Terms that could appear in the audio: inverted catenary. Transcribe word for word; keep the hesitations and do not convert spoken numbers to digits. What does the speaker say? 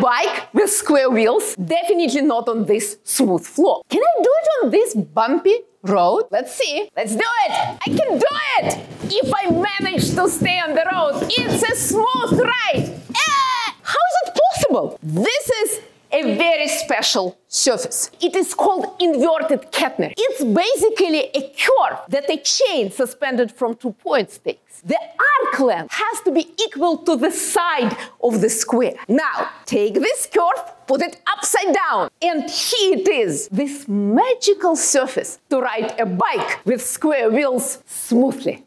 bike with square wheels, definitely not on this smooth floor. Can I do it on this bumpy road? Let's see. Let's do it. I can do it. If I manage to stay on the road, it's a smooth ride. Ah! How is it possible? This is a very special surface. It is called inverted catenary. It's basically a curve that a chain suspended from two points takes. The arc length has to be equal to the side of the square. Now, take this curve, put it upside down, and here it is, this magical surface to ride a bike with square wheels smoothly.